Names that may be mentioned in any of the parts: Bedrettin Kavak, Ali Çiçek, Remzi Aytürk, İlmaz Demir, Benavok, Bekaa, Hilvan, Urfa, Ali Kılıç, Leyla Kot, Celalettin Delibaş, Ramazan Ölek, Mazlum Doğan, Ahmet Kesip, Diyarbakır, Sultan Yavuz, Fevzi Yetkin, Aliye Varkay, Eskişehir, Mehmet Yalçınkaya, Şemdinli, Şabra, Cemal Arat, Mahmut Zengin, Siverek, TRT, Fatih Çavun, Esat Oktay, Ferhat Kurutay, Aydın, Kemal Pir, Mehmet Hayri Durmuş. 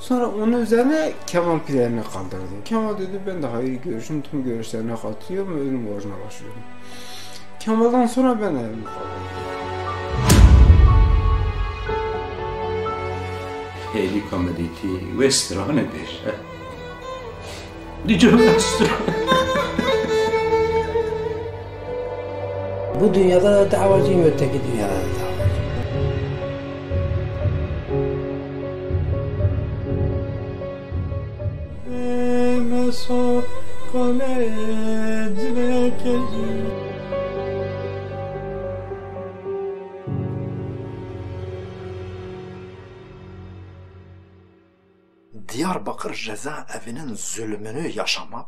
Sonra onun üzerine Kemal Pir'ini kaldırdı. Kemal dedi ben de hayır görüşüm tüm görüşlerine katılıyorum ve ölüm borcuna başlıyorum. Kemal'dan sonra ben de evimi kaldırdım. Heli komediti vestrane bir. Diyeceğim bu dünyada da davacıyım, öteki dünyada da davacıyım. Diyarbakır cezaevinin zulmünü yaşamak,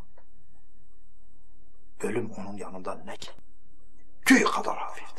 ölüm onun yanında ne ki? Tüy kadar hafiftir.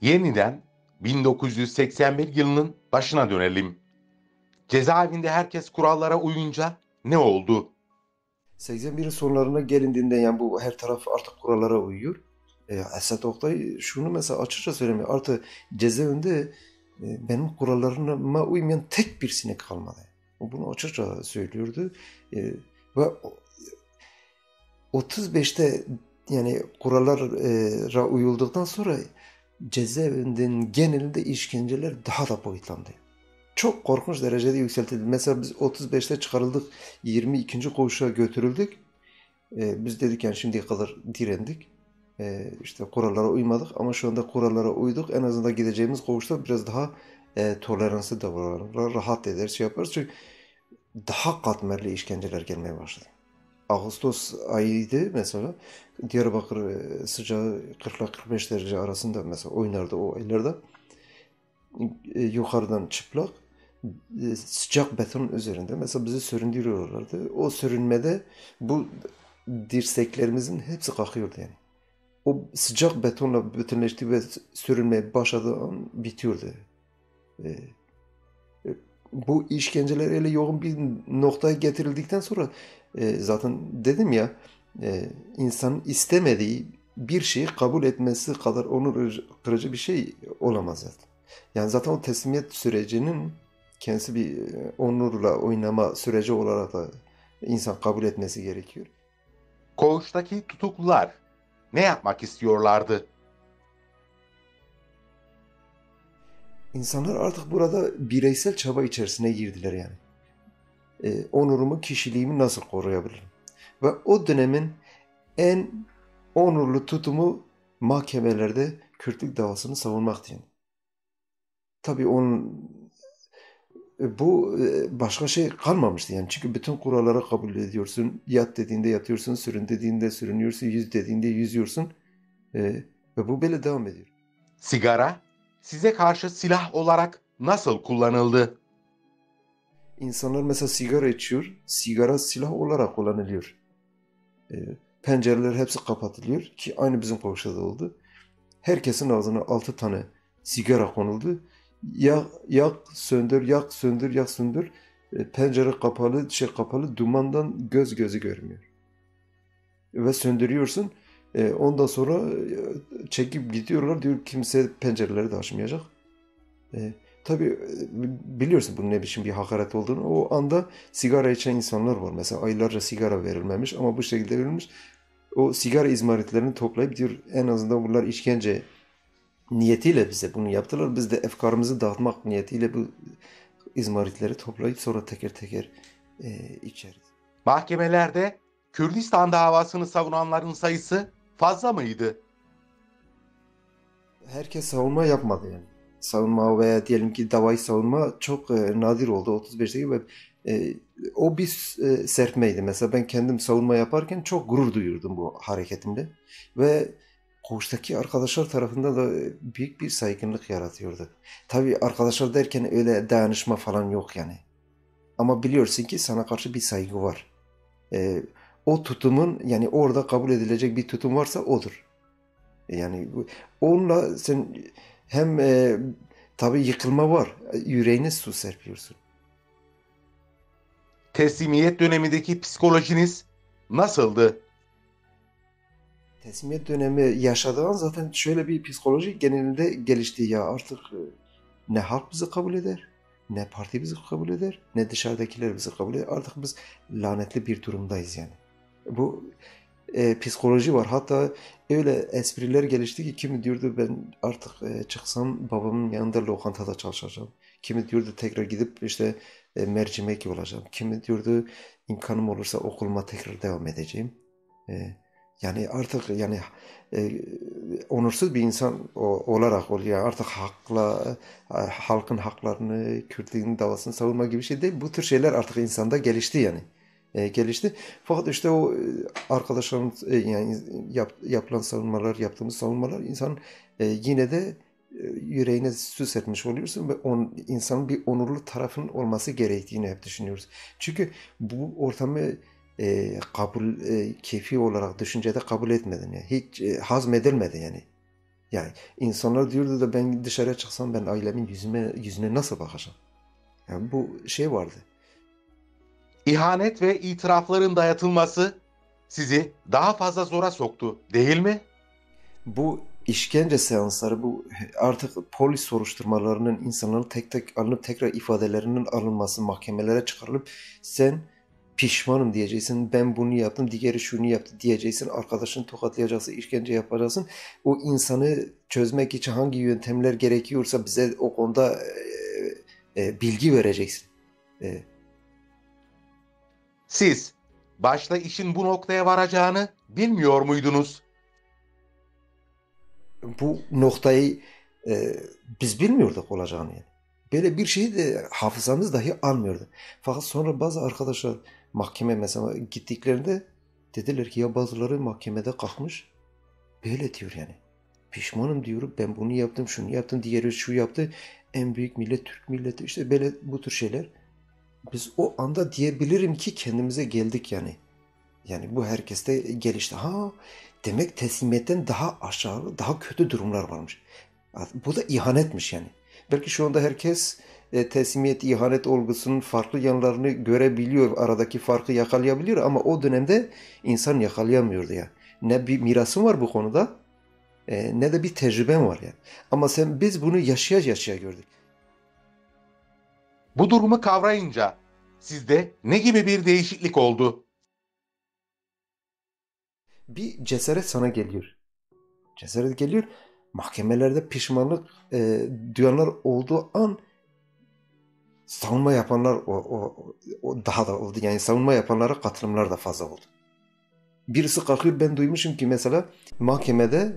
Yeniden 1981 yılının başına dönelim. Cezaevinde herkes kurallara uyunca ne oldu? 81'in sonlarına gelindiğinde yani bu her taraf artık kurallara uyuyor. Esat Oktay şunu mesela açıkça söylemiyor. Artık cezaevinde benim kurallarıma uymayan tek bir sinek kalmadı. O bunu açıkça söylüyordu. Ve 35'te yani kurallara uyulduktan sonra cezaevinin genelinde işkenceler daha da boyutlandı. Çok korkunç derecede yükseltildi. Mesela biz 35'te çıkarıldık, 22. koğuşa götürüldük. Biz dedik yani şimdiye kadar direndik. İşte kurallara uymadık ama şu anda kurallara uyduk. En azından gideceğimiz koğuşta biraz daha toleranslı davranırlar, rahat eder, şey yaparız. Çünkü daha katmerli işkenceler gelmeye başladı. Ağustos ayıydı mesela. Diyarbakır sıcağı 40-45 derece arasında mesela oynardı o aylarda. Yukarıdan çıplak sıcak betonun üzerinde mesela bizi süründürüyorlardı. O sürünmede bu dirseklerimizin hepsi kalkıyordu yani. O sıcak betonla bütünleşti ve sürünmeye başladığı an bitiyordu. Bu işkenceler öyle yoğun bir noktaya getirildikten sonra zaten dedim ya insanın istemediği bir şeyi kabul etmesi kadar onur kırıcı bir şey olamaz zaten. Yani zaten o teslimiyet sürecinin kendisi bir onurla oynama süreci olarak da insan kabul etmesi gerekiyor. Koğuştaki tutuklular ne yapmak istiyorlardı? İnsanlar artık burada bireysel çaba içerisine girdiler yani. Onurumu, kişiliğimi nasıl koruyabilirim? Ve o dönemin en onurlu tutumu mahkemelerde Kürtlük davasını savunmaktı. Yani. Tabii bu başka şey kalmamıştı yani. Çünkü bütün kurallara kabul ediyorsun. Yat dediğinde yatıyorsun, sürün dediğinde sürünüyorsun, yüz dediğinde yüzüyorsun. Ve bu böyle devam ediyor. Sigara size karşı silah olarak nasıl kullanıldı? İnsanlar mesela sigara içiyor, sigara silah olarak kullanılıyor. Pencereler hepsi kapatılıyor ki aynı bizim koğuşta da oldu. Herkesin ağzına 6 tane sigara konuldu. Yak söndür, yak söndür, yak söndür. Pencere kapalı, kapalı, dumandan gözü görmüyor. Ve söndürüyorsun. Ondan sonra çekip gidiyorlar, diyor kimse pencereleri de açmayacak. Tabii biliyorsun bunun ne biçim bir hakaret olduğunu. O anda sigara içen insanlar var. Mesela aylarca sigara verilmemiş ama bu şekilde verilmiş. O sigara izmaritlerini toplayıp diyor en azından bunlar işkence niyetiyle bize bunu yaptılar. Biz de efkarımızı dağıtmak niyetiyle bu izmaritleri toplayıp sonra teker teker içeriz. Mahkemelerde Kürdistan davasını savunanların sayısı fazla mıydı? Herkes savunma yapmadı yani. Savunma veya diyelim ki davayı savunma çok nadir oldu 35'teki ve o bir sertmeydi. Mesela ben kendim savunma yaparken çok gurur duyurdum bu hareketimle ve koğuştaki arkadaşlar tarafından da büyük bir saygınlık yaratıyordu. Tabii arkadaşlar derken öyle dayanışma falan yok yani. Ama biliyorsun ki sana karşı bir saygı var. o tutumun, yani orada kabul edilecek bir tutum varsa odur. Yani onunla sen hem tabii yıkılma var, yüreğine su serpiyorsun. Teslimiyet dönemindeki psikolojiniz nasıldı? Teslimiyet dönemi yaşadığın zaten şöyle bir psikoloji genelinde gelişti ya, artık ne halk bizi kabul eder, ne parti bizi kabul eder, ne dışarıdakiler bizi kabul eder. Artık biz lanetli bir durumdayız yani. Bu psikoloji var. Hatta öyle espriler gelişti ki kimi diyordu ben artık çıksam babamın yanında lokantada çalışacağım. Kimi diyordu tekrar gidip işte mercimek olacağım. Kimi diyordu imkanım olursa okuluma tekrar devam edeceğim. Yani artık yani onursuz bir insan olarak oluyor. Artık hakla, halkın haklarını, Kürtlüğün davasını savunma gibi şey değil. Bu tür şeyler artık insanda gelişti yani. Gelişti. Fakat işte o arkadaşların yani yapılan savunmalar, yaptığımız savunmalar insan yine de yüreğine su serpmiş oluyorsun ve insanın bir onurlu tarafının olması gerektiğini hep düşünüyoruz. Çünkü bu ortamı keyfi olarak düşüncede kabul etmedin yani. Hiç hazmedilmedi yani. Yani insanlar diyordu da ben dışarıya çıksam ben ailemin yüzüne nasıl bakacağım? Yani bu şey vardı. İhanet ve itirafların dayatılması sizi daha fazla zora soktu, değil mi? Bu işkence seansları, bu artık polis soruşturmalarının insanların tek tek alınıp tekrar ifadelerinin alınması, mahkemelere çıkarılıp sen pişmanım diyeceksin, ben bunu yaptım, diğeri şunu yaptı diyeceksin, arkadaşını tokatlayacaksın, işkence yapacaksın. O insanı çözmek için hangi yöntemler gerekiyorsa bize o konuda bilgi vereceksin. Siz başta işin bu noktaya varacağını bilmiyor muydunuz? Bu noktayı biz bilmiyorduk olacağını yani. Böyle bir şeyi de hafızamız dahi almıyordu. Fakat sonra bazı arkadaşlar mahkeme mesela gittiklerinde dediler ki ya bazıları mahkemede kalkmış böyle diyor yani. Pişmanım diyorum, ben bunu yaptım, şunu yaptım, diğeri şu yaptı. En büyük millet Türk milleti, işte böyle bu tür şeyler. Biz o anda diyebilirim ki kendimize geldik yani. Yani bu herkeste gelişti. Ha, demek teslimiyetten daha aşağı, daha kötü durumlar varmış. Bu da ihanetmiş yani. Belki şu anda herkes teslimiyet, ihanet olgusunun farklı yanlarını görebiliyor, aradaki farkı yakalayabiliyor ama o dönemde insan yakalayamıyordu yani. Ne bir mirasım var bu konuda, ne de bir tecrübem var yani. Ama biz bunu yaşaya yaşaya gördük. Bu durumu kavrayınca sizde ne gibi bir değişiklik oldu? Bir cesaret sana geliyor. Cesaret geliyor. Mahkemelerde pişmanlık duyanlar olduğu an savunma yapanlar daha da oldu. Yani savunma yapanlara katılımlar da fazla oldu. Birisi kalkıyor, ben duymuşum ki mesela mahkemede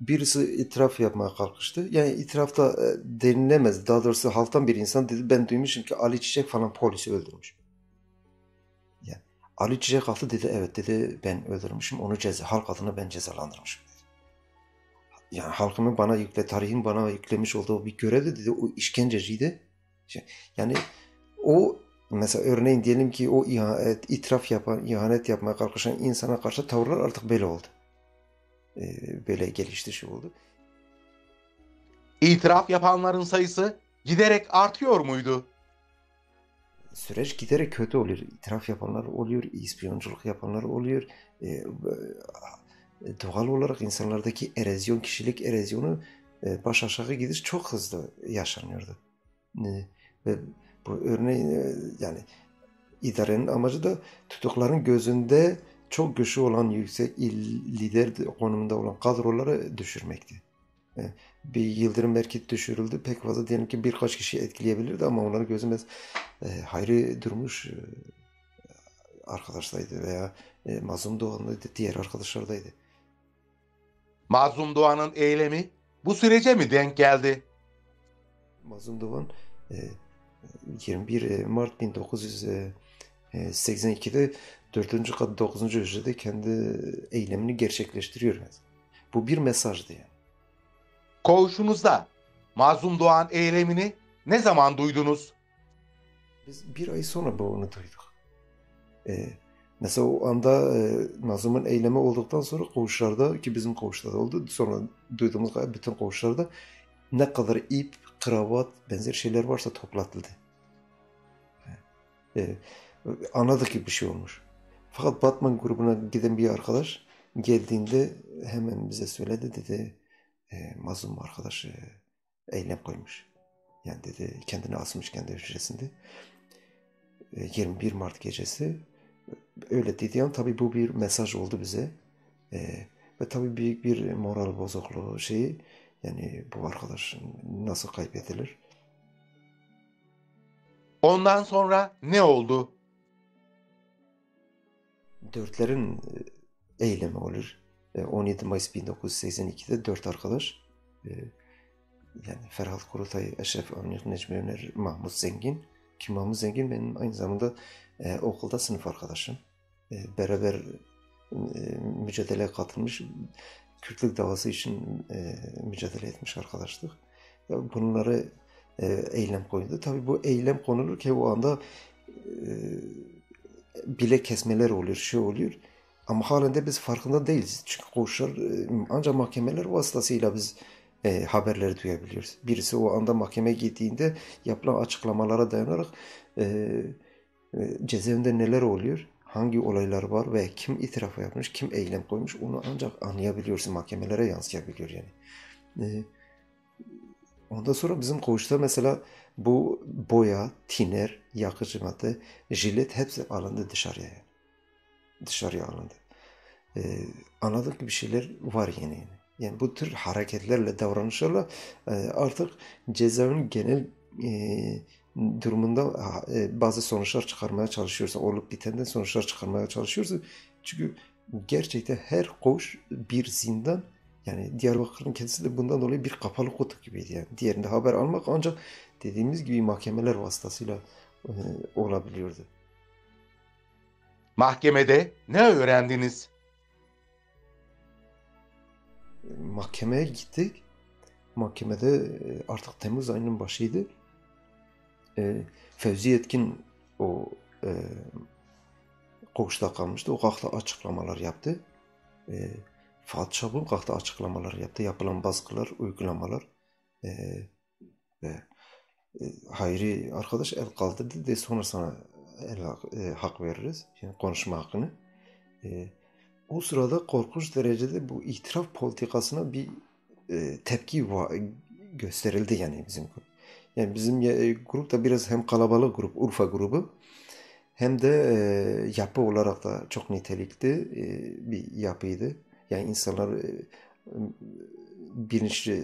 birisi itiraf yapmaya kalkıştı. Yani itiraf da denilemez. Daha doğrusu halktan bir insan dedi, ben duymuşum ki Ali Çiçek falan polisi öldürmüş. Yani Ali Çiçek kalktı dedi, evet dedi ben öldürmüşüm. Onu halk adına ben cezalandırmışım. Yani halkımın bana tarihin bana yüklemiş olduğu bir görevdi dedi. O işkenceciydi. Yani o mesela örneğin diyelim ki o itiraf yapan, ihanet yapmaya kalkışan insana karşı tavırlar artık böyle oldu. Böyle gelişti, şu oldu. İtiraf yapanların sayısı giderek artıyor muydu? Süreç giderek kötü oluyor. İtiraf yapanlar oluyor, ispiyonculuk yapanlar oluyor. Doğal olarak insanlardaki erozyon, kişilik erozyonu, baş aşağı gidiş çok hızlı yaşanıyordu. Ve bu örneğin yani idarenin amacı da tutukların gözünde çok güçlü olan, yüksek lider konumunda olan kadroları düşürmekti. Bir Yıldırım Merkez düşürüldü. Pek fazla diyelim ki birkaç kişi etkileyebilirdi ama onları gözüme Hayri Durmuş arkadaştaydı veya Mazlum Doğan'daydı, diğer arkadaşlardaydı. Mazlum Doğan'ın eylemi bu sürece mi denk geldi? Mazlum Doğan 21 Mart 1982'de 4. kat 9. hücrede kendi eylemini gerçekleştiriyor. Bu bir mesajdı yani. Koğuşunuzda Mazlum Doğan eylemini ne zaman duydunuz? Biz bir ay sonra bunu duyduk. Mesela o anda Nazım'ın eylemi olduktan sonra koğuşlarda, ki bizim koğuşta da oldu, sonra duyduğumuz kadar bütün koğuşlarda ne kadar ip, kravat, benzer şeyler varsa toplatıldı. Anladık ki bir şey olmuş. Fakat Batman grubuna giden bir arkadaş geldiğinde hemen bize söyledi, dedi Mazlum arkadaş eylem koymuş. Yani dedi kendini asmış kendi hücresinde. 21 Mart gecesi. Öyle dediği an tabii bu bir mesaj oldu bize. Ve tabii büyük bir moral bozukluğu şeyi. Yani bu arkadaş nasıl kaybedilir? Ondan sonra ne oldu? Dörtlerin eylemi olur. 17 Mayıs 1982'de dört arkadaş. Yani Ferhat Kurutay, Eşref Amin, Necmi Öner, Mahmut Zengin. Ki Mahmut Zengin benim aynı zamanda okulda sınıf arkadaşım. Beraber mücadeleye katılmış, Kürtlük davası için mücadele etmiş arkadaştık. Bunları eylem koydu. Tabii bu eylem konulurken o anda bile kesmeler oluyor, şey oluyor. Ama halen de biz farkında değiliz. Çünkü koğuşlar ancak mahkemeler vasıtasıyla biz haberleri duyabiliyoruz. Birisi o anda mahkemeye gittiğinde yapılan açıklamalara dayanarak cezaevinde neler oluyor, hangi olaylar var ve kim itiraf yapmış, kim eylem koymuş, onu ancak anlayabiliyorsun. Mahkemelere yansıyabiliyor yani. Ondan sonra bizim koğuşta mesela bu boya, tiner, yakıcı madde, jilet hepsi alındı dışarıya. Dışarıya alındı. Anladık ki bir şeyler var yani. Yani bu tür hareketlerle, davranışlarla artık cezaevinin genel durumunda bazı sonuçlar çıkarmaya çalışıyorsa, olup bitenden sonuçlar çıkarmaya çalışıyorsa, çünkü gerçekten her koğuş bir zindan. Yani Diyarbakır'ın kendisi de bundan dolayı bir kapalı kutu gibiydi yani. Diğerinde haber almak ancak dediğimiz gibi mahkemeler vasıtasıyla olabiliyordu. Mahkemede ne öğrendiniz? Mahkemeye gittik. Mahkemede artık Temmuz ayının başıydı. Fevzi Yetkin o koğuşta kalmıştı. O kalktı açıklamalar yaptı. Fatih Çavun kalktı açıklamalar yaptı. Yapılan baskılar, uygulamalar. Hayri arkadaş el kaldırdı. De sonra sana hak veririz. Yani konuşma hakkını. O sırada korkunç derecede bu itiraf politikasına bir tepki gösterildi yani bizim grup. Yani bizim grup da biraz hem kalabalık grup, Urfa grubu, hem de yapı olarak da çok nitelikli bir yapıydı. Yani insanlar bilinçli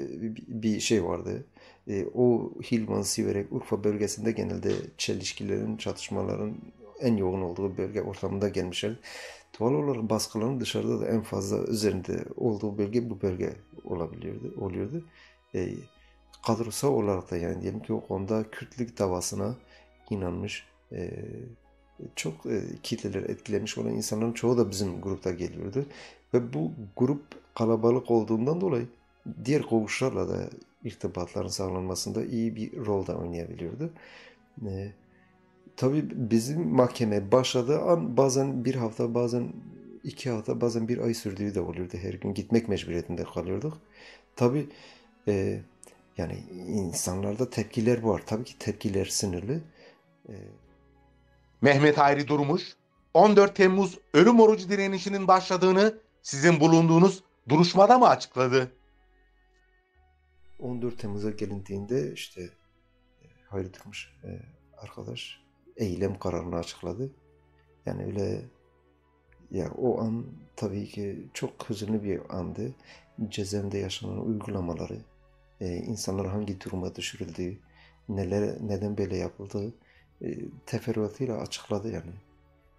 bir şey vardı. O Hilvan, Siverek, Urfa bölgesinde genelde çelişkilerin, çatışmaların en yoğun olduğu bölge ortamında gelmişler. Doğal olarak baskıların dışarıda da en fazla üzerinde olduğu bölge bu bölge oluyordu. Kadrosal olarak da yani diyelim ki o konuda Kürtlük davasına inanmış, çok kitleler etkilemiş olan insanların çoğu da bizim grupta geliyordu. Ve bu grup kalabalık olduğundan dolayı diğer koğuşlarla da irtibatların sağlanmasında iyi bir rol da oynayabiliyordu. Tabii bizim mahkeme başladığı an bazen bir hafta, bazen iki hafta, bazen bir ay sürdüğü de oluyordu. Her gün gitmek mecburiyetinde kalıyorduk. Tabii yani insanlarda tepkiler var. Tabii ki tepkiler sınırlı. Mehmet Hayri Durmuş, 14 Temmuz ölüm orucu direnişinin başladığını sizin bulunduğunuz duruşmada mı açıkladı? 14 Temmuz'a gelindiğinde işte Hayri Durmuş arkadaş eylem kararını açıkladı. Yani öyle ya, o an tabii ki çok hüzünlü bir andı. Cezaevinde yaşanan uygulamaları, insanlar hangi duruma düşürüldüğü, neden böyle yapıldığı teferruatıyla açıkladı yani.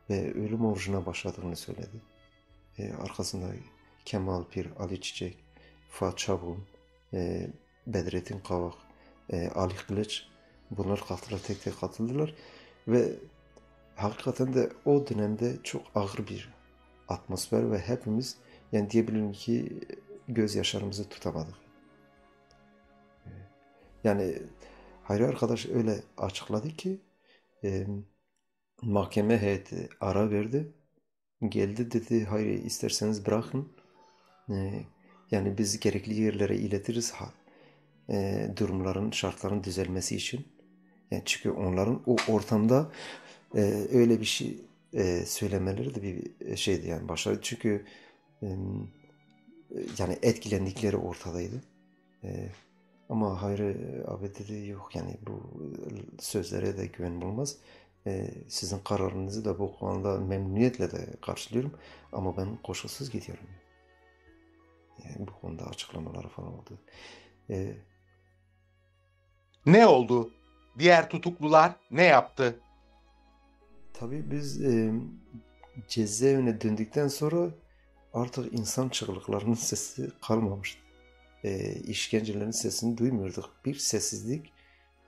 Ve ölüm orucuna başladığını söyledi. Arkasında Kemal Pir, Ali Çiçek, Fatih Çavun, Bedrettin Kavak, Ali Kılıç, bunlar katıldılar, tek tek katıldılar. Ve hakikaten de o dönemde çok ağır bir atmosfer ve hepimiz yani diyebilirim ki gözyaşlarımızı tutamadık. Yani Hayri arkadaş öyle açıkladı ki mahkeme heyeti ara verdi Geldi dedi, hayır isterseniz bırakın. Yani biz gerekli yerlere iletiriz durumların, şartların düzelmesi için. Yani çünkü onların o ortamda öyle bir şey söylemeleri de bir şeydi yani başarı. Çünkü yani etkilendikleri ortadaydı. Ama Hayri abi dedi yok yani bu sözlere de güven bulmaz. Sizin kararınızı da bu konuda memnuniyetle de karşılıyorum. Ama ben koşulsuz gidiyorum. Yani bu konuda açıklamaları falan oldu. Ne oldu? Diğer tutuklular ne yaptı? Tabii biz cezaevine döndükten sonra artık insan çığlıklarının sesi kalmamıştı. İşkencelerin sesini duymuyorduk. Bir sessizlik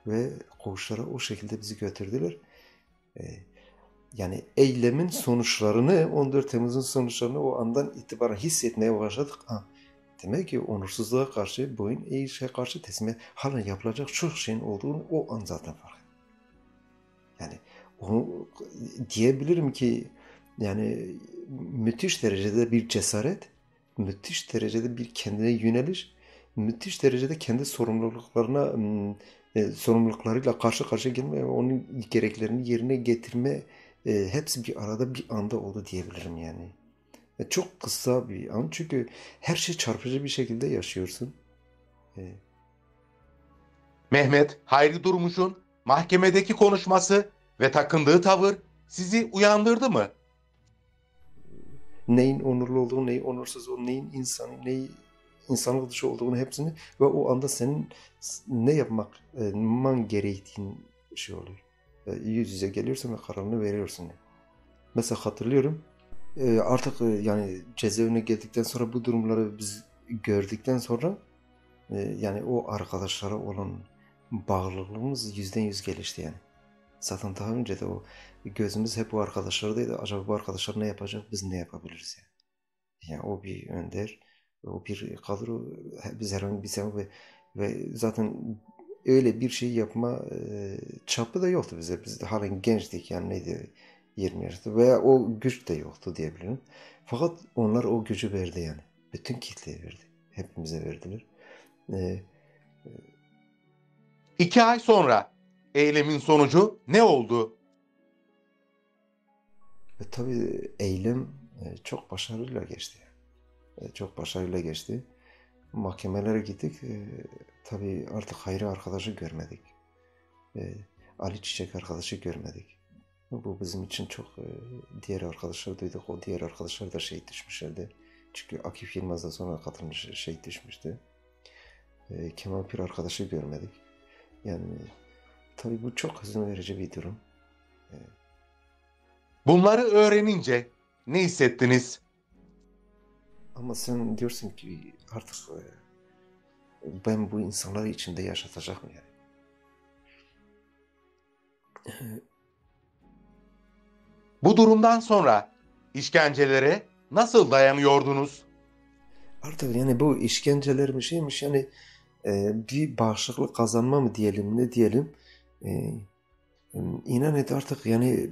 ve koğuşlara o şekilde bizi götürdüler. Yani eylemin sonuçlarını, 14 Temmuz'un sonuçlarını o andan itibaren hissetmeye başladık. Ha, demek ki onursuzluğa karşı, boyun eğişe karşı teslime hala yapılacak çok şeyin olduğunu o an zaten fark ettim. Yani onu diyebilirim ki yani müthiş derecede bir cesaret, müthiş derecede bir kendine yöneliş, müthiş derecede kendi sorumluluklarına, sorumluluklarıyla karşı karşıya gelme ve onun gereklerini yerine getirme hepsi bir arada bir anda oldu diyebilirim yani. Çok kısa bir an çünkü her şey çarpıcı bir şekilde yaşıyorsun. Mehmet Hayri Durmuş'un mahkemedeki konuşması ve takındığı tavır sizi uyandırdı mı? Neyin onurlu olduğunu, neyin onursuz olduğunu, neyin insanı, neyin insanlık dışı olduğunu hepsini ve o anda senin ne yapman gerektiğini şey oluyor. Yüz yüze geliyorsun ve kararını veriyorsun. Mesela hatırlıyorum artık yani cezaevine geldikten sonra bu durumları biz gördükten sonra yani o arkadaşlara olan bağlılığımız %100 gelişti yani. Zaten daha önce de o gözümüz hep o arkadaşlardaydı. Acaba bu arkadaşlar ne yapacak, biz ne yapabiliriz yani. Yani o bir önder, o bir kadro, biz herhangi bir sebep ve zaten öyle bir şey yapma çapı da yoktu bize. Biz de halen gençtik yani neydi 20 yaşında veya o güç de yoktu diyebilirim. Fakat onlar o gücü verdi yani. Bütün kitleye verdi. Hepimize verdiler. 2 ay sonra eylemin sonucu ne oldu? Tabii eylem çok başarıyla geçti. Çok başarıyla geçti. Mahkemelere gittik. Tabii artık Hayri arkadaşı görmedik. Ali Çiçek arkadaşı görmedik. Bu bizim için çok diğer arkadaşlar duyduk. O diğer arkadaşlar da şehit düşmüşlerdi. Çünkü Akif Yılmaz'dan sonra katılmış şehit düşmüştü. Kemal Pir arkadaşı görmedik. Yani tabii bu çok hüzün verici bir durum. Bunları öğrenince ne hissettiniz? Ama sen diyorsun ki artık ben bu insanları içimde yaşatacak mı yani? Bu durumdan sonra işkencelere nasıl dayanıyordunuz? Artık yani bu işkenceler mi şeymiş yani bir bağışıklık kazanma mı diyelim ne diyelim? İnan et artık yani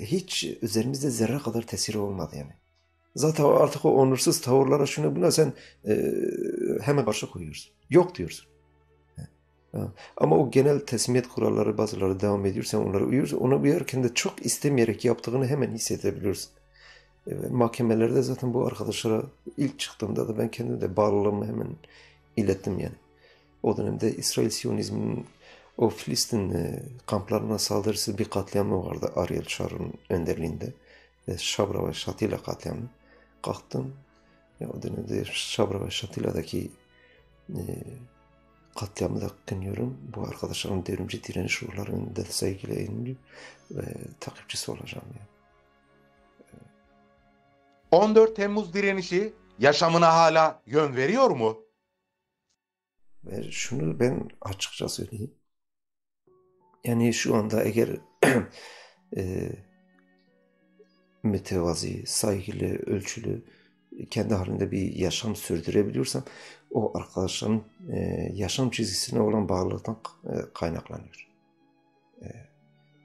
hiç üzerimizde zerre kadar tesiri olmadı yani. Zaten artık o onursuz tavırlara şunu buna sen hemen karşı koyuyorsun. Yok diyorsun. Ha. Ama o genel teslimiyet kuralları bazıları devam ediyor. Sen onlara uyuyorsun. Ona uyarken de çok istemeyerek yaptığını hemen hissedebiliyorsun. Mahkemelerde zaten bu arkadaşlara ilk çıktığımda da ben kendime de bağlılığımı hemen ilettim yani. O dönemde İsrail Siyonizm'in o Filistin kamplarına saldırısı bir katliamı vardı Ariel Sharon'un önderliğinde. Şabra ve Şatila katliamı. Kalktım. O dönemde Şabra ve Şatila'daki katliamı da kınıyorum. Bu arkadaşların devrimci direniş ruhları önünde saygıyla eğilim ve takipçisi olacağım. Yani. 14 Temmuz direnişi yaşamına hala yön veriyor mu? Ve şunu ben açıkça söyleyeyim. Yani şu anda eğer mütevazi, saygılı, ölçülü, kendi halinde bir yaşam sürdürebiliyorsam o arkadaşların yaşam çizgisine olan bağlılıktan kaynaklanıyor.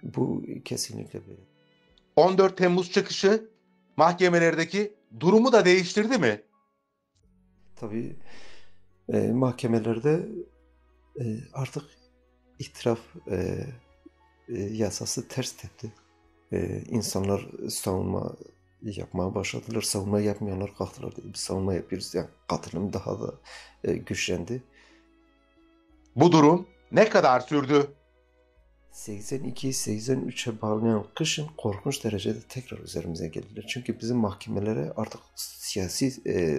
Bu kesinlikle böyle. 14 Temmuz çıkışı mahkemelerdeki durumu da değiştirdi mi? Tabii mahkemelerde artık itiraf yasası ters tepti. İnsanlar savunma yapmaya başladılar. Savunma yapmayanlar kalktılar. Biz savunma yapıyoruz. Yani katılım daha da güçlendi. Bu durum ne kadar sürdü? 82-83'e bağlayan kışın korkunç derecede tekrar üzerimize geldiler. Çünkü bizim mahkemelere artık siyasi,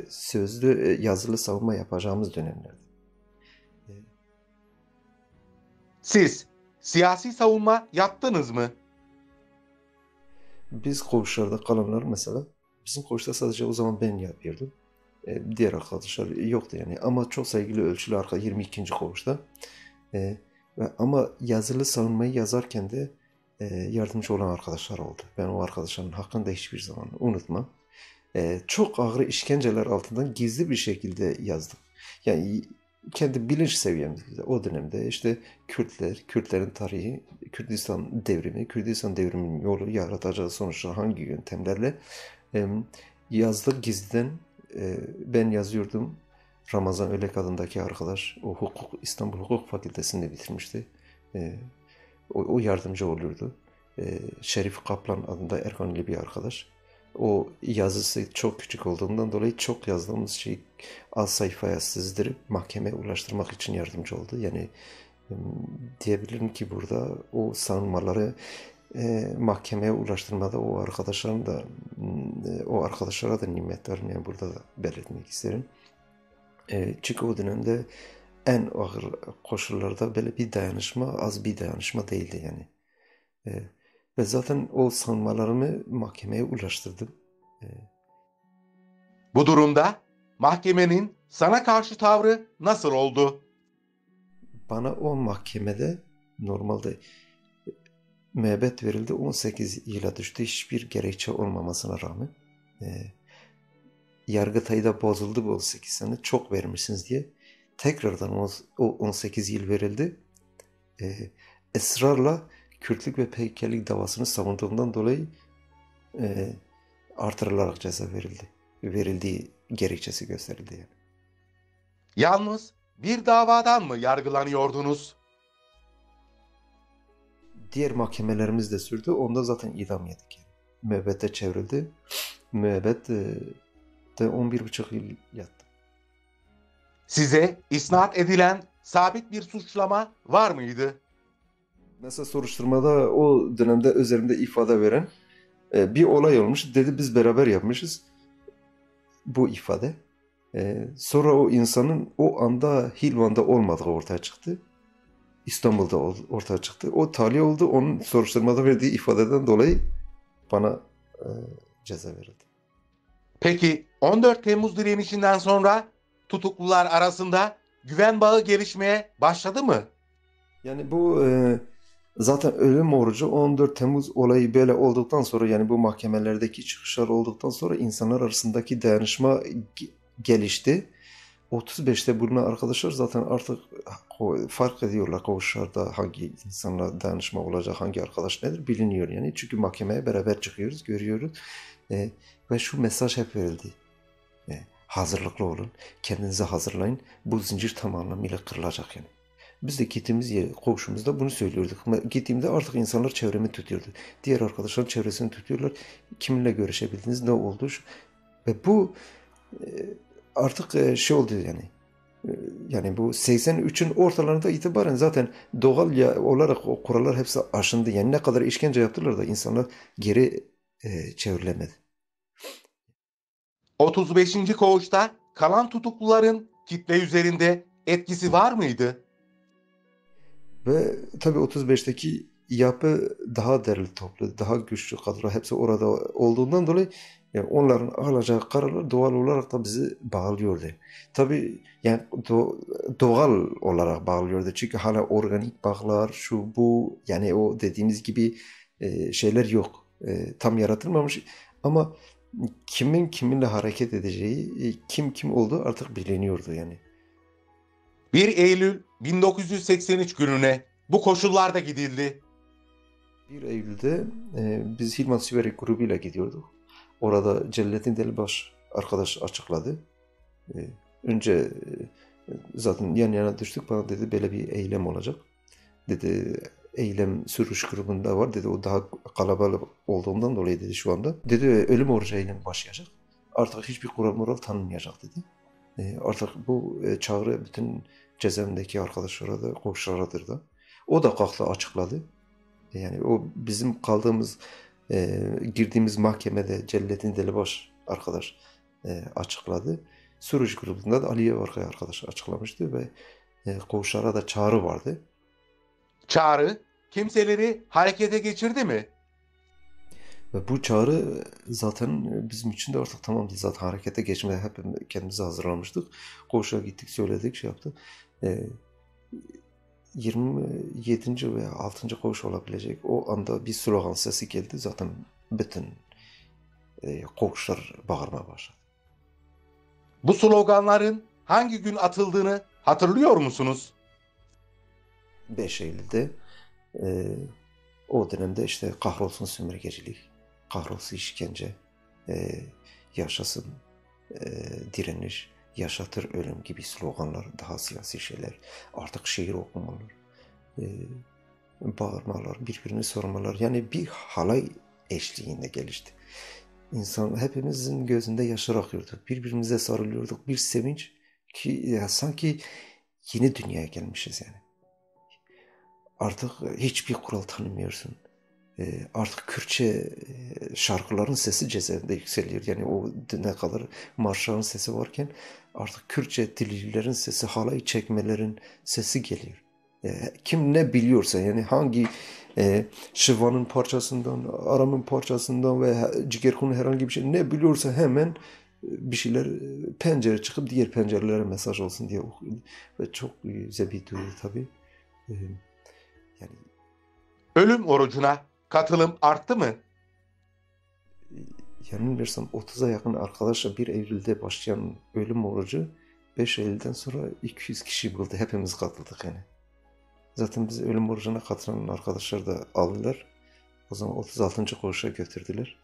sözlü, yazılı savunma yapacağımız dönemlerdi. Siz siyasi savunma yaptınız mı? Biz koğuşlarda kalanlar mesela, bizim koğuşta sadece o zaman ben yapıyordum. Diğer arkadaşlar yoktu yani. Ama çok saygılı ölçülü arka 22. koğuşta. Ama yazılı savunmayı yazarken de yardımcı olan arkadaşlar oldu. Ben o arkadaşların hakkını da hiçbir zaman unutmam. Çok ağır işkenceler altından gizli bir şekilde yazdım. Yani kendi bilinç seviyemizde o dönemde işte Kürtlerin tarihi, Kürdistan devriminin yolu, yaratacağı sonuçlar hangi yöntemlerle yazdık gizliden. Ben yazıyordum. Ramazan Ölek adındaki arkadaş, o İstanbul Hukuk Fakültesi'nde bitirmişti. O yardımcı olurdu. Şerif Kaplan adında Erkanlı bir arkadaş. O yazısı çok küçük olduğundan dolayı çok yazdığımız şey az sayfaya sızdırıp mahkemeye ulaştırmak için yardımcı oldu. Yani diyebilirim ki burada o savunmaları mahkemeye ulaştırmada o arkadaşlara da nimetlerini yani burada da belirtmek isterim. Çünkü o dönemde en ağır koşullarda böyle bir dayanışma az bir dayanışma değildi yani. Ve zaten o savunmalarımı mahkemeye ulaştırdım. Bu durumda mahkemenin sana karşı tavrı nasıl oldu? Bana o mahkemede normalde müebbet verildi, 18 yıla düştü hiçbir gerekçe olmamasına rağmen. Yargıtay'ı da bozuldu bu 18 sene çok vermişsiniz diye. Tekrardan o 18 yıl verildi. Israrla Kürtlük ve peykerlik davasını savunduğundan dolayı artırılarak ceza verildi. Verildiği gerekçesi gösterildi yani. Yalnız bir davadan mı yargılanıyordunuz? Diğer mahkemelerimiz de sürdü. Onda zaten idam yedik. Yani. Müebbete çevrildi. Müebbet 11,5 yıl yattı. Size isnat edilen sabit bir suçlama var mıydı? Mesela soruşturmada o dönemde üzerimde ifade veren bir olay olmuş. Dedi biz beraber yapmışız bu ifade. Sonra o insanın o anda Hilvan'da olmadığı ortaya çıktı. İstanbul'da ortaya çıktı. O tahliye oldu. Onun soruşturmada verdiği ifadeden dolayı bana ceza verildi. Peki 14 Temmuz direnişinden sonra tutuklular arasında güven bağı gelişmeye başladı mı? Yani bu zaten ölüm orucu 14 Temmuz olayı böyle olduktan sonra yani bu mahkemelerdeki çıkışlar olduktan sonra insanlar arasındaki dayanışma gelişti. 35'te bulunan arkadaşlar zaten artık fark ediyorlar koğuşlarda hangi insanla dayanışma olacak, hangi arkadaş nedir biliniyor yani. Çünkü mahkemeye beraber çıkıyoruz, görüyoruz. Ve şu mesaj hep verildi. Hazırlıklı olun, kendinizi hazırlayın. Bu zincir tam anlamıyla kırılacak yani. Biz de gittiğimiz yer, koğuşumuzda bunu söylüyorduk. Gittiğimde artık insanlar çevremi tutuyordu. Diğer arkadaşlar çevresini tutuyorlar. Kiminle görüşebildiniz, ne oldu? Ve bu artık şey oldu yani. Yani bu 83'ün ortalarında itibaren zaten doğal olarak o kurallar hepsi aşındı. Yani ne kadar işkence yaptılar da insanlar geri çevrilemedi. 35. koğuşta kalan tutukluların kitle üzerinde etkisi var mıydı? Ve tabii 35'teki yapı daha derli toplu, daha güçlü kadro hepsi orada olduğundan dolayı yani onların alacağı kararlar doğal olarak da bizi bağlıyordu. Tabii yani doğal olarak bağlıyordu çünkü hala organik bağlar şu bu yani o dediğimiz gibi şeyler yok. Tam yaratılmamış ama kimin kiminle hareket edeceği, kim olduğu artık biliniyordu yani. 1 Eylül 1983 gününe bu koşullarda gidildi. 1 Eylül'de biz Hilvan Siverek grubuyla gidiyorduk. Orada Celalettin Delibaş arkadaş açıkladı. Önce zaten yan yana düştük, bana dedi böyle bir eylem olacak. Dedi eylem sürüş grubunda var dedi, o daha kalabalık olduğundan dolayı dedi şu anda. Dedi ölüm orucu eylemi başlayacak. Artık hiçbir kural moral tanınmayacak dedi. Artık bu çağrı bütün cezaevindeki arkadaşlara da Koşara'dır da. O da kalktı açıkladı. Yani o bizim kaldığımız girdiğimiz mahkemede Celalettin Delibaş arkadaş açıkladı. Suruç grubunda da Aliye Varkay arkadaş açıklamıştı ve Koşara da çağrı vardı. Çağrı kimseleri harekete geçirdi mi? Ve bu çağrı zaten bizim için de artık tamamdı. Zaten harekete geçmeye hep kendimizi hazırlamıştık. Koşara gittik, söyledik, şey yaptık. 27. veya 6. koğuş olabilecek o anda bir slogan sesi geldi. Zaten bütün koğuşlar bağırmaya başladı. Bu sloganların hangi gün atıldığını hatırlıyor musunuz? 5 Eylül'de o dönemde işte kahrolsun sömürgecilik, kahrolsun işkence, yaşasın direniş, yaşatır ölüm gibi sloganlar, daha siyasi şeyler, artık şiir okumalar, bağırmalar, birbirini sormalar, yani bir halay eşliğinde gelişti. İnsan hepimizin gözünde yaşlar akıyordu, birbirimize sarılıyorduk, bir sevinç ki sanki yeni dünyaya gelmişiz yani. Artık hiçbir kural tanımıyorsun. Artık Kürtçe şarkıların sesi cezaevinde yükseliyor. Yani o ne kadar marşların sesi varken artık Kürtçe dillilerin sesi, halay çekmelerin sesi geliyor. Kim ne biliyorsa yani hangi şivanın parçasından, aramın parçasından ve cigerkunun herhangi bir şey ne biliyorsa hemen bir şeyler pencere çıkıp diğer pencerelere mesaj olsun diye okuyor. Ve çok zebi duyuyor tabii. Yani ölüm orucuna katılım arttı mı? Yanılmıyorsam 30'a yakın arkadaşla 1 Eylül'de başlayan ölüm orucu 5 Eylül'den sonra 200 kişi buldu. Hepimiz katıldık yani. Zaten biz ölüm orucuna katılan arkadaşlar da aldılar. O zaman 36. koğuşa götürdüler.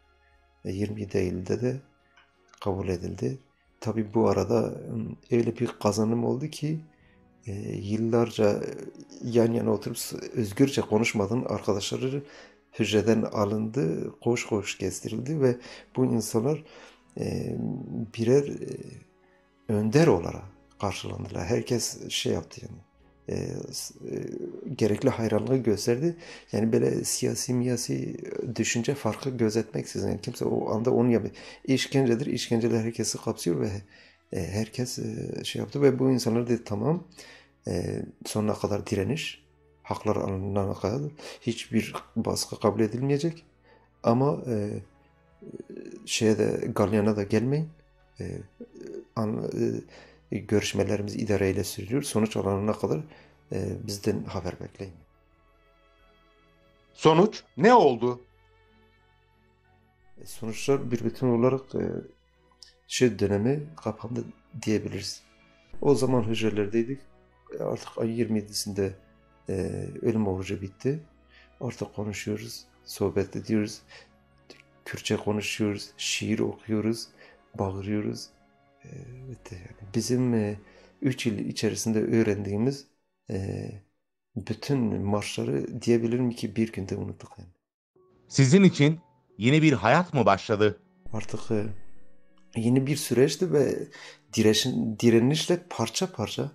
27 Eylül'de de kabul edildi. Tabii bu arada öyle bir kazanım oldu ki yıllarca yan yana oturup özgürce konuşmadığın arkadaşları hücreden alındı, koğuş koğuş gezdirildi ve bu insanlar birer önder olarak karşılandılar. Herkes şey yaptı yani, gerekli hayranlığı gösterdi. Yani böyle siyasi miyasi düşünce farkı gözetmeksizin yani kimse o anda onu yapıyor. İşkencedir, işkenceler herkesi kapsıyor ve herkes şey yaptı ve bu insanlar dedi tamam sonuna kadar direniş, haklar alınana kadar hiçbir baskı kabul edilmeyecek ama şeye de galyana da gelmeyin, görüşmelerimiz idareyle sürüyor, sonuç alınana kadar bizden haber bekleyin. Sonuç ne oldu? Sonuçlar bir bütün olarak şey dönemi kapandı diyebiliriz. O zaman hücrelerdeydik. Artık ay 27'sinde ölüm orucu bitti. Artık konuşuyoruz, sohbet ediyoruz, Kürtçe konuşuyoruz, şiir okuyoruz, bağırıyoruz. Bizim 3 yıl içerisinde öğrendiğimiz bütün marşları diyebilirim ki bir günde unuttuk yani. Sizin için yeni bir hayat mı başladı? Artık yeni bir süreçti ve direnişle parça parça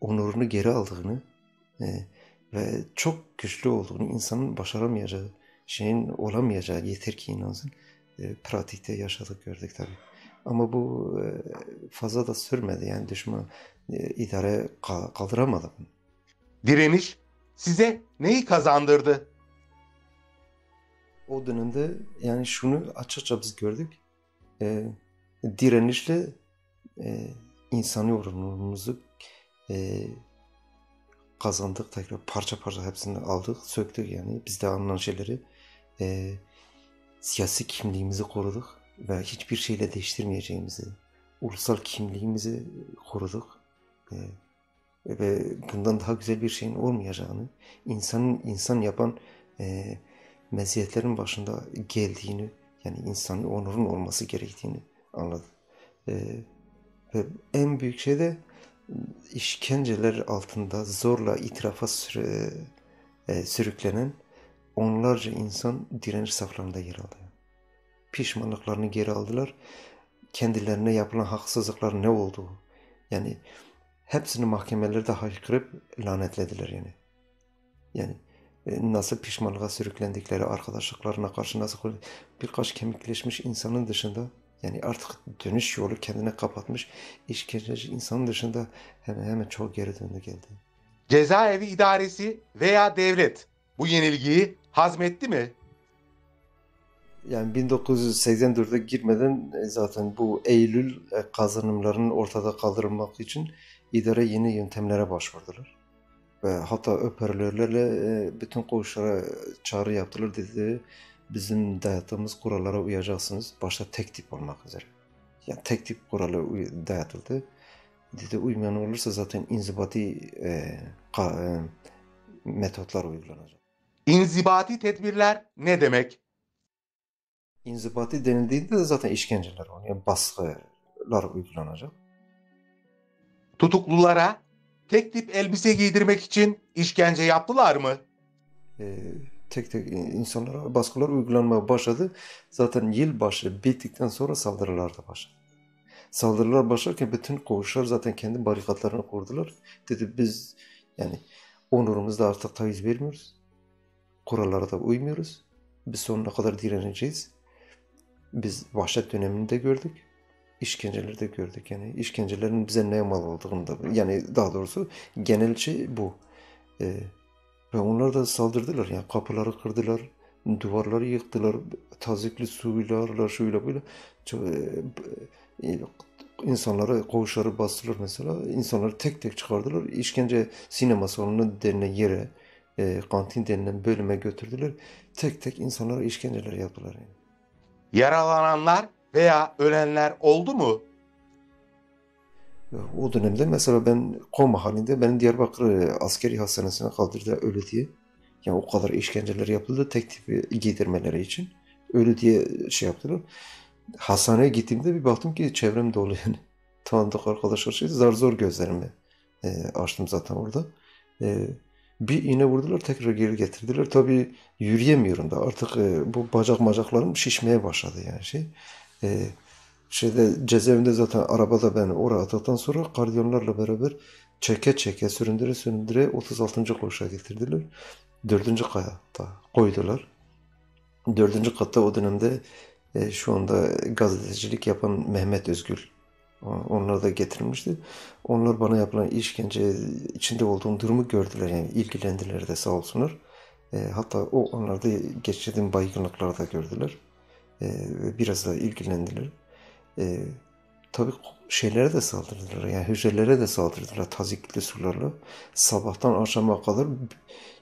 onurunu geri aldığını ve çok güçlü olduğunu, insanın başaramayacağı, şeyin olamayacağı, yeter ki inansın, pratikte yaşadık, gördük tabii. Ama bu fazla da sürmedi. Yani düşman idare kaldıramadı. Direniş size neyi kazandırdı? O dönemde yani şunu açıkça biz gördük. Direnişle insan yorumumuzu kazandık, tekrar parça parça hepsini aldık, söktük yani bizde anlanan şeyleri, siyasi kimliğimizi koruduk ve hiçbir şeyle değiştirmeyeceğimizi, ulusal kimliğimizi koruduk ve bundan daha güzel bir şeyin olmayacağını, insanın insan yapan meziyetlerin başında geldiğini, yani insani onurun olması gerektiğini anladı. Ve en büyük şey de işkenceler altında zorla itirafa sürüklenen onlarca insan direniş saflarında yer aldı. Pişmanlıklarını geri aldılar. Kendilerine yapılan haksızlıklar ne olduğu, yani hepsini mahkemelerde haykırıp lanetlediler yani. Yani nasıl pişmanlığa sürüklendikleri, arkadaşlıklarına karşı nasıl birkaç kemikleşmiş insanın dışında, yani artık dönüş yolu kendine kapatmış işkenceci insanın dışında hemen çok geri döndü geldi. Cezaevi idaresi veya devlet bu yenilgiyi hazmetti mi? Yani 1984'e girmeden zaten bu Eylül kazanımlarının ortada kaldırılmak için idare yeni yöntemlere başvurdular. Ve hatta öperlerle bütün koğuşlara çağrı yaptılar, dedi bizim dayattığımız kurallara uyacaksınız. Başta tek tip olmak üzere. Yani tek tip kuralı dayatıldı. Dedi uymayan olursa zaten inzibati metotlar uygulanacak. İnzibati tedbirler ne demek? İnzibati denildiğinde de zaten işkenceler var. Yani baskılar uygulanacak. Tutuklulara tek tip elbise giydirmek için işkence yaptılar mı? Tek insanlara baskılar uygulanmaya başladı. Zaten yılbaşı bittikten sonra saldırılar da başladı. Saldırılar başlarken bütün koğuşlar zaten kendi barikatlarını kurdular. Dedi biz yani onurumuzda artık taviz vermiyoruz. Kurallara da uymuyoruz. Biz sonuna kadar direneceğiz. Biz vahşet dönemini de gördük. İşkenceleri de gördük. Yani işkencelerin bize neye mal olduğunu da, yani daha doğrusu genel şey bu. Ve onlar da saldırdılar. Yani kapıları kırdılar, duvarları yıktılar, tazikli suyla, şuyla, böyle insanları, koğuşları bastılar mesela. İnsanları tek tek çıkardılar. İşkence sinema salonu denilen yere, kantin denilen bölüme götürdüler. Tek tek insanlara işkenceler yaptılar yani. Yaralananlar veya ölenler oldu mu? O dönemde mesela ben koma halinde beni Diyarbakır askeri hastanesine kaldırdı öyle diye. Yani o kadar işkenceler yapıldı tek tipi giydirmeleri için. Öyle diye şey yaptılar. Hastaneye gittiğimde bir baktım ki çevrem dolu yani. Tanıdık arkadaşlar şeydi. Zar zor gözlerimi açtım zaten orada. Bir iğne vurdular, tekrar geri getirdiler. Tabii yürüyemiyorum da artık bu bacaklarım şişmeye başladı yani şey. Cezaevinde zaten arabada ben oraya attıktan sonra kardiyonlarla beraber çeke süründüre 36. koğuşa getirdiler. 4. kata koydular. 4. katta o dönemde şu anda gazetecilik yapan Mehmet Özgül, onlar da getirilmişti. Onlar bana yapılan işkence içinde olduğum durumu gördüler yani ilgilendiler de sağ olsunlar. Hatta onlarda geçirdiğim baygınlıkları da gördüler. Biraz da ilgilendiler. Tabii şeylere de saldırdılar. Yani hücrelere de saldırdılar tazikli sularla. Sabahtan akşama kadar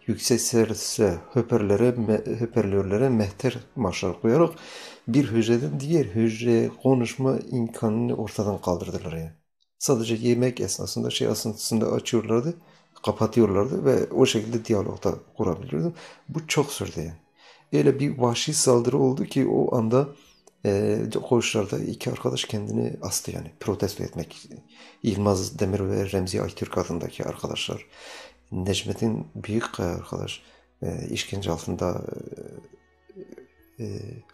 yüksek sesle hoparlörlere mehter marşlar koyarak bir hücreden diğer hücreye konuşma imkanını ortadan kaldırdılar yani. Sadece yemek esnasında asıntısında açıyorlardı, kapatıyorlardı ve o şekilde diyalogda kurabiliyordu. Bu çok sürdü yani. Öyle bir vahşi saldırı oldu ki o anda koğuşlarda iki arkadaş kendini astı yani protesto etmek. İlmaz Demir ve Remzi Aytürk adındaki arkadaşlar. Necmettin büyük arkadaş işkence altında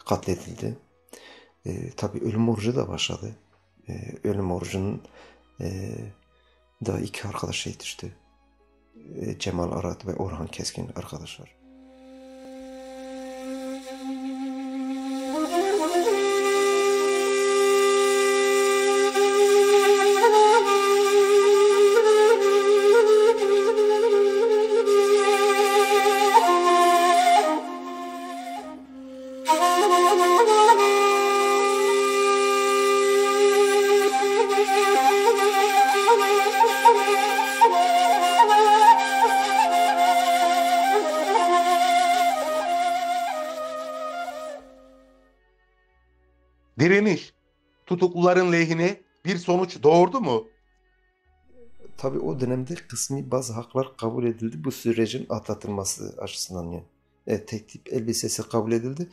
katledildi. Tabii ölüm orucu da başladı. Ölüm orucunun da iki arkadaş düştü. Cemal Arat ve Orhan Keskin arkadaşlar. Direniş tutukluların lehine bir sonuç doğurdu mu? Tabii o dönemde kısmi bazı haklar kabul edildi bu sürecin atlatılması açısından yani. teklif elbisesi kabul edildi.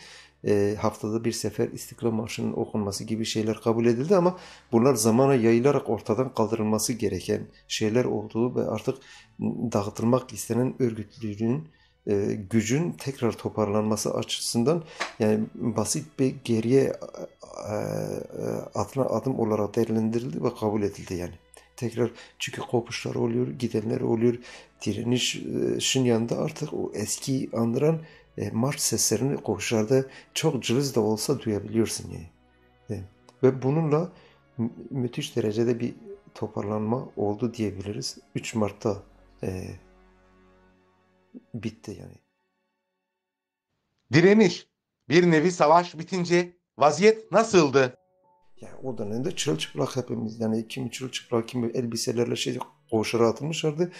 Haftada bir sefer İstiklal Marşı'nın okunması gibi şeyler kabul edildi ama bunlar zamana yayılarak ortadan kaldırılması gereken şeyler olduğu ve artık dağıtılmak istenen örgütlülüğün, gücün tekrar toparlanması açısından yani basit bir geriye adım olarak değerlendirildi ve kabul edildi yani. Tekrar çünkü kopuşlar oluyor, gidenler oluyor. Direnişin yanında artık o eski andıran marş seslerini koşularda çok cılız da olsa duyabiliyorsun yani. Ve bununla müthiş derecede bir toparlanma oldu diyebiliriz. 3 Mart'ta bitti yani. Direniş, bir nevi savaş bitince vaziyet nasıldı? Yani o dönemde çırılçıplak hepimiz, yani kimi çırılçıplak, kimi elbiselerle koğuşlara atılmışlardı.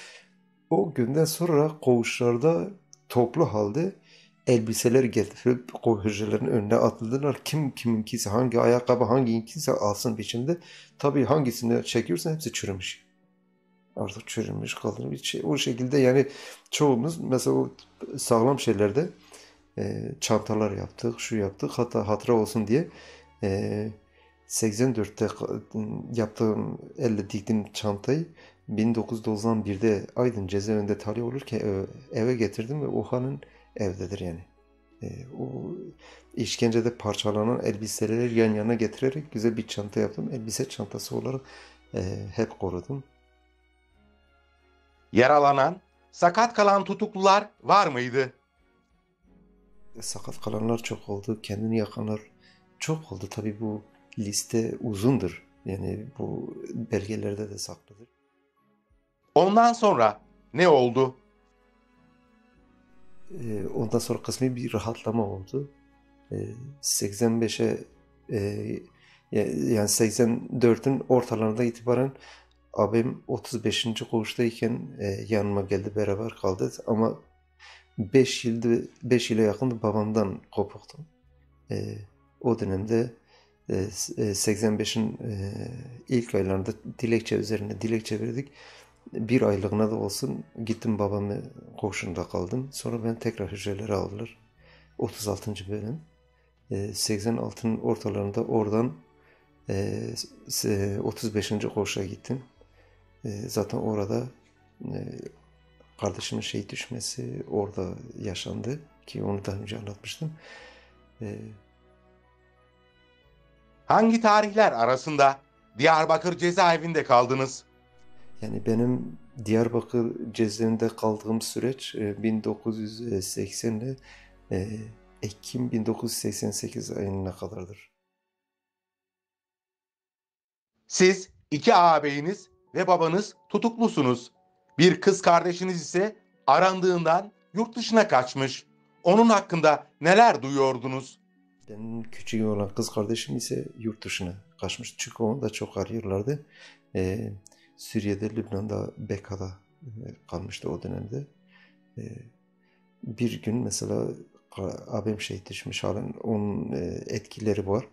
O günden sonra koğuşlarda toplu halde elbiseler getirilip koğuşların önüne atıldılar. Kim kiminkisi, hangi ayakkabı hangisinkisi alsın biçimde. Tabii hangisini çekiyorsan hepsi çürümüş. Artık çürümüş kalır bir şey. O şekilde yani çoğumuz mesela o sağlam şeylerde çantalar yaptık, şu yaptık. Hatta hatıra olsun diye 84'te yaptığım, elle diktiğim çantayı 1991'de Aydın cezaevinde tahliye olurken eve getirdim ve Orhan'ın evdedir yani. O işkencede parçalanan elbiseleri yan yana getirerek güzel bir çanta yaptım. Elbise çantası olarak hep korudum. Yaralanan, sakat kalan tutuklular var mıydı? Sakat kalanlar çok oldu. Kendini yakanlar çok oldu. Tabii bu liste uzundur. Yani bu belgelerde de saklıdır. Ondan sonra ne oldu? Ondan sonra kısmi bir rahatlama oldu. 85'e yani 84'ün ortalarında itibaren abim 35. koğuştayken yanıma geldi, beraber kaldı ama 5 yıla yakındı babamdan kopuktum. O dönemde 85'in ilk aylarında dilekçe üzerine dilekçe verdik. Bir aylığına da olsun gittim babamı koğuşunda kaldım. Sonra ben tekrar hücrelere aldılar. 36. bölüm. 86'nın ortalarında oradan 35. koğuşa gittim. Zaten orada kardeşimin şehit düşmesi orada yaşandı ki onu daha önce anlatmıştım. Hangi tarihler arasında Diyarbakır cezaevinde kaldınız? Yani benim Diyarbakır cezaevinde kaldığım süreç 1980 ile Ekim 1988 ayına kadardır. Siz, 2 ağabeyiniz ve babanız tutuklusunuz. Bir kız kardeşiniz ise arandığından yurt dışına kaçmış. Onun hakkında neler duyuyordunuz? Benim küçüğü olan kız kardeşim ise yurt dışına kaçmış. Çünkü onu da çok arıyorlardı. Suriye'de, Lübnan'da, Bekaa'da kalmıştı o dönemde. Bir gün mesela abim şehit düşmüş, halen onun etkileri var.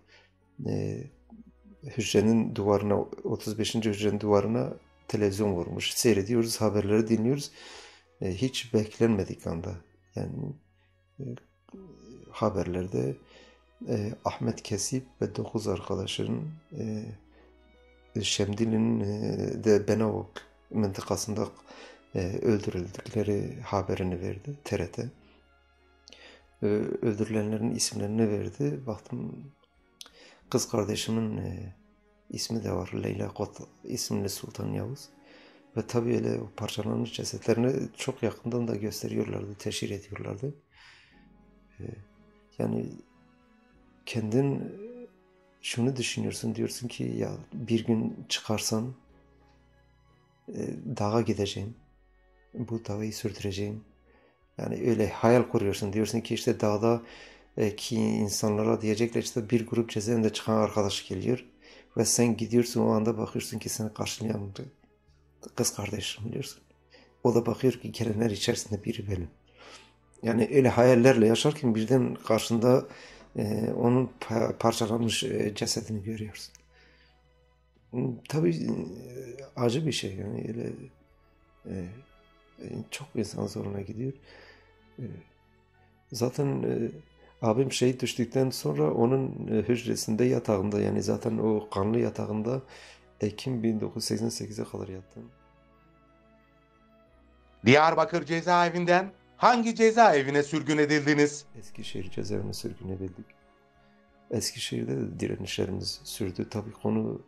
Hücrenin duvarına, 35. hücrenin duvarına televizyon vurmuş. Seyrediyoruz, haberleri dinliyoruz. Hiç beklenmedik anda. Yani haberlerde Ahmet Kesip ve 9 arkadaşının Şemdinli'nin de Benavok mıntıkasında öldürüldükleri haberini verdi TRT. Öldürülenlerin isimlerini verdi. Baktım kız kardeşimin ismi de var. Leyla Kot isimli Sultan Yavuz. Ve tabii öyle parçalanmış cesetlerini çok yakından da gösteriyorlardı, teşhir ediyorlardı. Yani kendin şunu düşünüyorsun, diyorsun ki ya bir gün çıkarsam dağa gideceğim, bu davayı sürdüreceğim. Yani öyle hayal kuruyorsun, diyorsun ki işte dağda ki insanlara diyecekler işte bir grup cezaevinde çıkan arkadaş geliyor ve sen gidiyorsun, o anda bakıyorsun ki seni karşılayan kız kardeşim biliyorsun. O da bakıyor ki gelenler içerisinde biri benim. Yani öyle hayallerle yaşarken birden karşında onun parçalanmış cesedini görüyorsun. Tabii acı bir şey yani, öyle çok insan zoruna gidiyor. Zaten abim şehit düştükten sonra onun hücresinde, yatağında, yani zaten o kanlı yatağında Ekim 1988'e kadar yattım. Diyarbakır cezaevinden hangi cezaevine sürgün edildiniz? Eskişehir cezaevine sürgün edildik. Eskişehir'de de direnişlerimiz sürdü. Tabii konu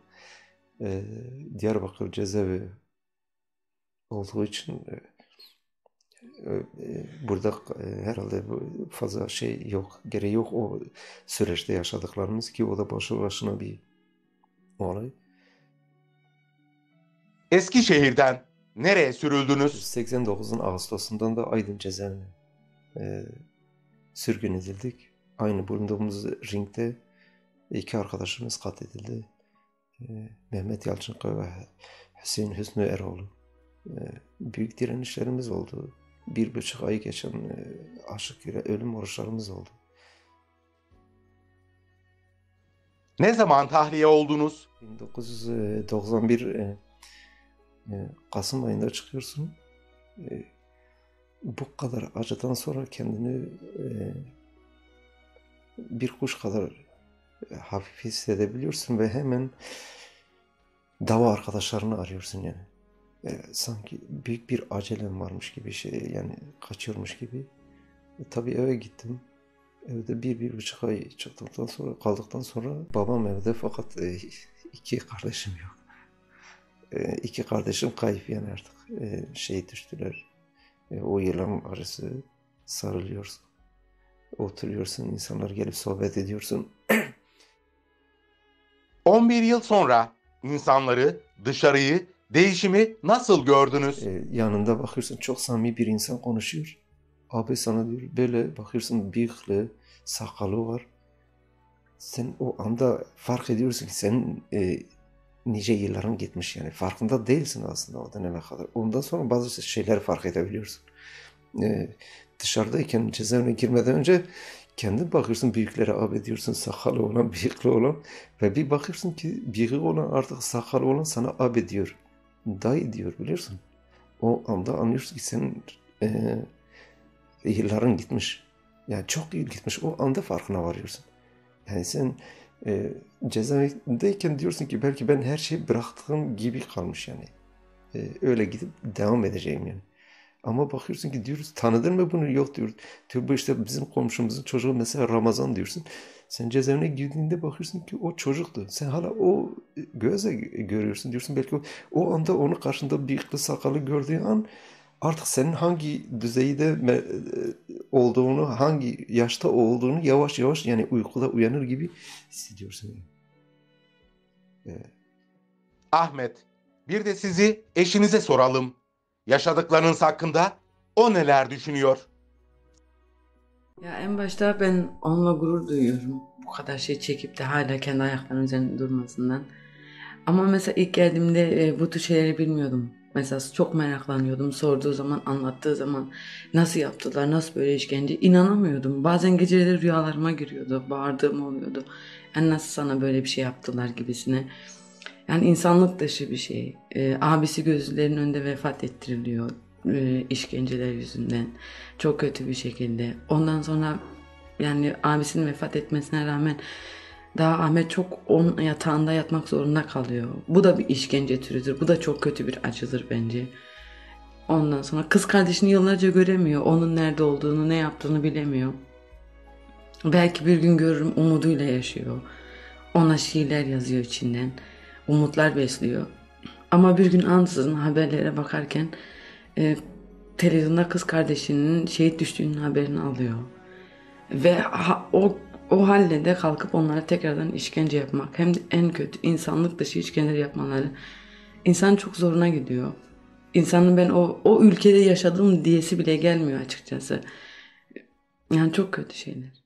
Diyarbakır cezaevi olduğu için burada herhalde fazla şey yok, gereği yok o süreçte yaşadıklarımız, ki o da başlı başına bir olay. Eskişehir'den nereye sürüldünüz? 89'un Ağustos'undan da Aydın cezaevine sürgün edildik. Aynı bulunduğumuz ringde iki arkadaşımız katledildi. Mehmet Yalçınkaya ve Hüseyin Hüsnü Eroğlu. Büyük direnişlerimiz oldu. 1,5 ayı geçen aşık ile ölüm oruçlarımız oldu. Ne zaman tahliye oldunuz? 1991 Kasım ayında çıkıyorsun. Bu kadar acıdan sonra kendini bir kuş kadar hafif hissedebiliyorsun ve hemen dava arkadaşlarını arıyorsun yani. Sanki büyük bir acelem varmış gibi, şey yani kaçıyormuş gibi. Tabii eve gittim. Evde 1,5 ay kaldıktan sonra babam evde, fakat iki kardeşim yok. İki kardeşim kayıp yani artık. Şehit düştüler. O yılan arası, sarılıyorsun. Oturuyorsun, insanlar gelip sohbet ediyorsun. 11 yıl sonra insanları, dışarıyı, değişimi nasıl gördünüz? Yanında bakıyorsun çok samimi bir insan konuşuyor. Abi sana diyor, böyle bakıyorsun bıyıklı, sakalı var. Sen o anda fark ediyorsun ki senin nice yılların gitmiş yani. Farkında değilsin aslında o döneme kadar. Ondan sonra bazı şeyler fark edebiliyorsun. Dışarıdayken, cezaevine girmeden önce kendin bakıyorsun büyüklere, abi diyorsun, sakalı olan, bıyıklı olan, ve bir bakıyorsun ki bıyıklı olan artık sakalı olan sana abi diyor. Dayı diyor, biliyorsun. O anda anlıyorsun ki senin yılların gitmiş. Yani çok yıl gitmiş. O anda farkına varıyorsun. Yani sen cezaevindeyken diyorsun ki belki ben her şeyi bıraktığım gibi kalmış yani. Öyle gidip devam edeceğim yani. Ama bakıyorsun ki diyoruz, tanıdın mı bunu? Yok diyor. Diyor bu işte bizim komşumuzun çocuğu mesela Ramazan diyorsun. Sen cezaevine girdiğinde bakıyorsun ki o çocuktu. Sen hala o gözle görüyorsun diyorsun. Belki o anda onu karşında bıyıklı sakalı gördüğün an artık senin hangi düzeyde olduğunu, hangi yaşta olduğunu yavaş yavaş, yani uykuda uyanır gibi hissediyorsun. Evet. Ahmet, bir de sizi eşinize soralım. Yaşadıklarınız hakkında o neler düşünüyor? Ya en başta ben onunla gurur duyuyorum. Bu kadar şey çekip de hala kendi ayaklarının üzerinde durmasından. Ama mesela ilk geldiğimde bu tür şeyleri bilmiyordum. Mesela çok meraklanıyordum. Sorduğu zaman, anlattığı zaman nasıl yaptılar, nasıl böyle işkence, inanamıyordum. Bazen geceleri rüyalarıma giriyordu, bağırdığım oluyordu. Yani nasıl sana böyle bir şey yaptılar gibisine. Yani insanlık dışı bir şey. Abisi gözlerinin önünde vefat ettiriliyor işkenceler yüzünden. Çok kötü bir şekilde. Ondan sonra yani abisinin vefat etmesine rağmen daha Ahmet çok onun yatağında yatmak zorunda kalıyor. Bu da bir işkence türüdür. Bu da çok kötü bir acıdır bence. Ondan sonra kız kardeşini yıllarca göremiyor. Onun nerede olduğunu, ne yaptığını bilemiyor. Belki bir gün görürüm umuduyla yaşıyor. Ona şiirler yazıyor içinden. Umutlar besliyor. Ama bir gün ansızın haberlere bakarken televizyonda kız kardeşinin şehit düştüğünün haberini alıyor. Ve o halde de kalkıp onlara tekrardan işkence yapmak, hem de en kötü insanlık dışı işkenceler yapmaları insan çok zoruna gidiyor. İnsanın ben o ülkede yaşadım diyesi bile gelmiyor açıkçası. Yani çok kötü şeyler.